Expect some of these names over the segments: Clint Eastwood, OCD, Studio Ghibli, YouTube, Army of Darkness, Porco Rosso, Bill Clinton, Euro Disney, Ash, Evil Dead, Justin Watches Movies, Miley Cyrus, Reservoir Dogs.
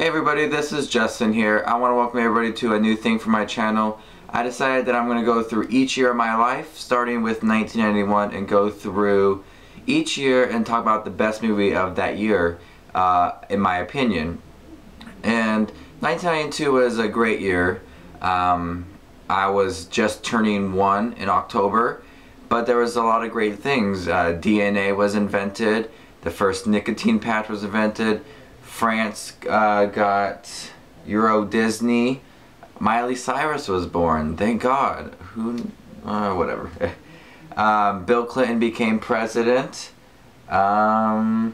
Hey everybody, this is Justin here. I want to welcome everybody to a new thing for my channel. I decided that I'm going to go through each year of my life, starting with 1991, and go through each year and talk about the best movie of that year, in my opinion. And 1992 was a great year. I was just turning 1 in October, but there was a lot of great things. DNA was invented, the first nicotine patch was invented, France got Euro Disney. Miley Cyrus was born. Thank God. Who? Whatever. Bill Clinton became president. And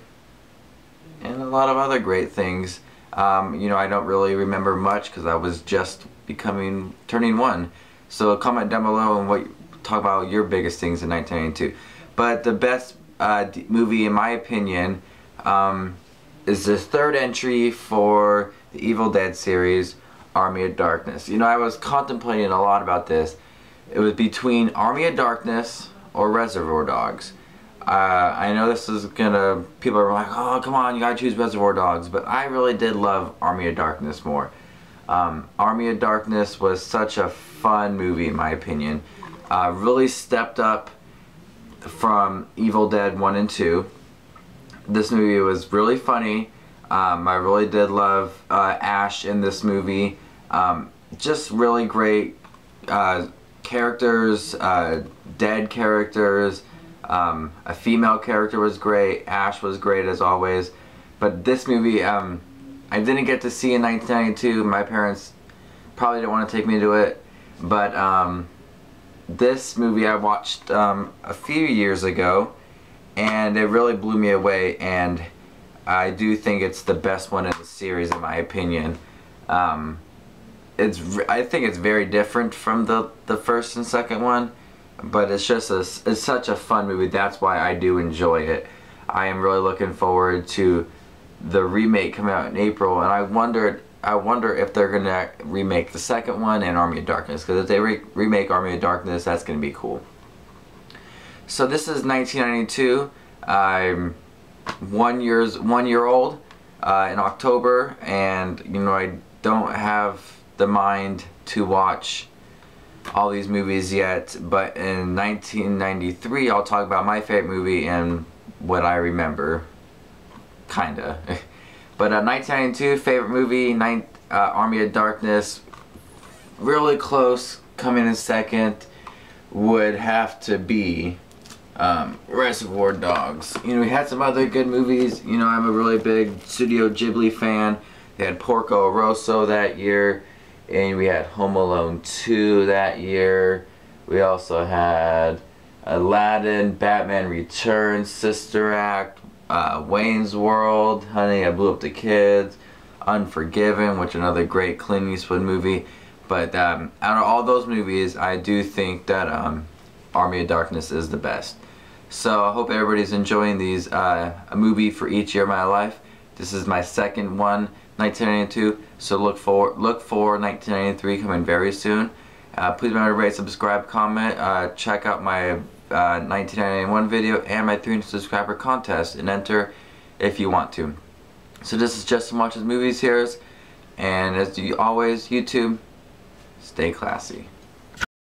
a lot of other great things. You know, I don't really remember much because I was just turning 1. So comment down below and talk about your biggest things in 1992. But the best movie, in my opinion, is the third entry for the Evil Dead series, Army of Darkness. You know, I was contemplating a lot about this. It was between Army of Darkness or Reservoir Dogs. I know this is gonna, people are like, oh come on, you gotta choose Reservoir Dogs, but I really did love Army of Darkness more. Army of Darkness was such a fun movie in my opinion. Really stepped up from Evil Dead 1 and 2. This movie was really funny. I really did love Ash in this movie. Just really great characters, dead characters. A female character was great. Ash was great as always. But this movie, I didn't get to see in 1992. My parents probably didn't want to take me to it. But this movie I watched a few years ago, and it really blew me away, and I do think it's the best one in the series in my opinion. I think it's very different from the first and second one, but it's just it's such a fun movie. That's why I do enjoy it. I am really looking forward to the remake coming out in April, and I wonder if they're gonna remake the second one and Army of Darkness, because if they remake Army of Darkness, that's gonna be cool. So this is 1992. I'm 1 year old in October, and you know, I don't have the mind to watch all these movies yet, but in 1993 I'll talk about my favorite movie and what I remember, kinda. But 1992, favorite movie, Army of Darkness. Really close, coming in second, would have to be Reservoir Dogs. You know, we had some other good movies. You know, I'm a really big Studio Ghibli fan. They had Porco Rosso that year, and we had Home Alone 2 that year. We also had Aladdin, Batman Returns, Sister Act, Wayne's World, Honey, I Blew Up the Kids, Unforgiven, which is another great Clint Eastwood movie. But out of all those movies, I do think that Army of Darkness is the best. So I hope everybody's enjoying these, a movie for each year of my life. This is my second one, 1992, so look for 1993 coming very soon. Please remember to rate, subscribe, comment, check out my 1991 video and my 300 subscriber contest, and enter if you want to. So this is Justin Watches Movies here, and as always, YouTube, stay classy.